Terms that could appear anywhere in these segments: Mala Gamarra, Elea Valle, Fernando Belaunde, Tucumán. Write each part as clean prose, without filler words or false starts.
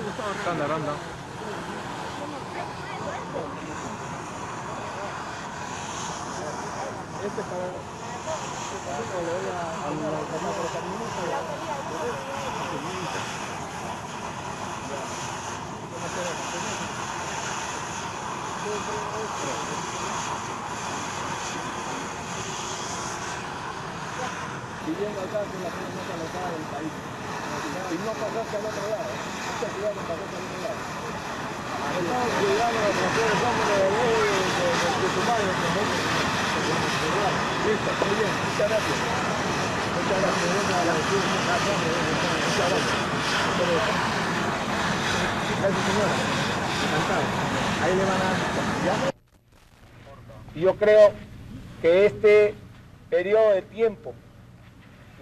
Anda. Este está viviendo acá es la zona más alejada del país. Si no pasaste al otro lado, esta ciudad no pasaste al otro lado. Estamos cuidando la frontera, somos de ley de Tucumán y de Tucumán. Listo, muy bien, muchas gracias. Muchas gracias, gracias a la vecina. Muchas gracias. Gracias, señora. Encantado. Ahí le van a... ¿Ya? Yo creo que este periodo de tiempo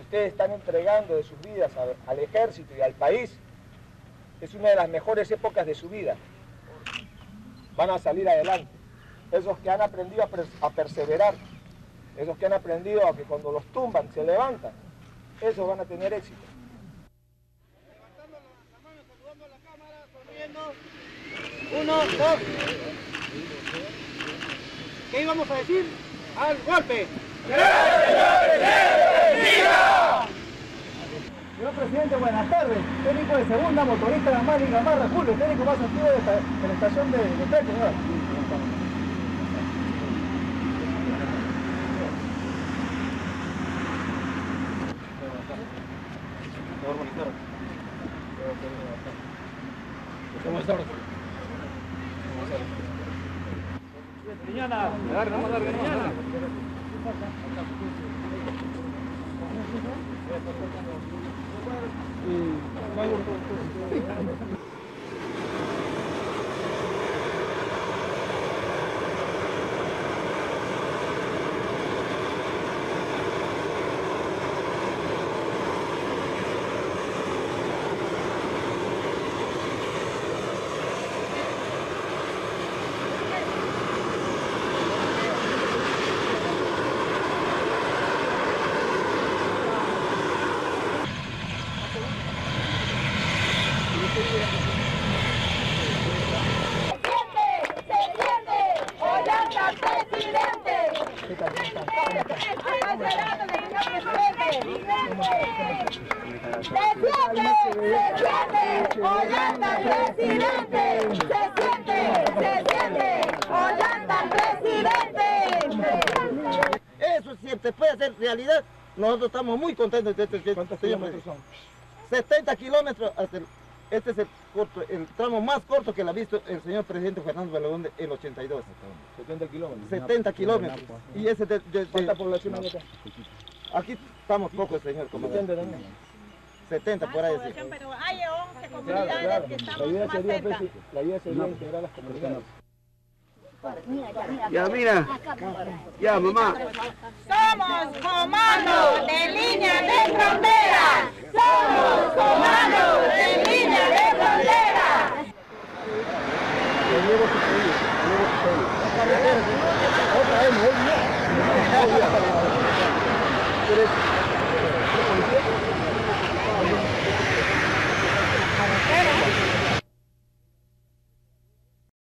ustedes están entregando de sus vidas al ejército y al país, es una de las mejores épocas de su vida. Van a salir adelante. Esos que han aprendido a perseverar, esos que han aprendido a que cuando los tumban se levantan, esos van a tener éxito. Levantando la mano, saludando a la cámara, sonriendo. 1, 2. ¿Qué íbamos a decir? ¡Al golpe! Señor presidente, buenas tardes. Técnico de segunda, motorista de Mala Gamarra, Julio, técnico más antiguo de la estación de Teco, ¿verdad? Puede hacer realidad, nosotros estamos muy contentos de este. ¿Cuántos kilómetros son? 70 kilómetros. Este es el tramo más corto que le ha visto el señor presidente Fernando Belaunde en el 82. 70 kilómetros. 70 kilómetros. Y ese ¿cuánta población hay acá? Aquí estamos pocos, señor. 70 por ahí. Pero hay 11 comunidades que estamos más cerca. La idea sería integrar las comunidades. Mira. Ya, mamá. Somos comandos de línea de frontera. Somos comandos de línea de frontera.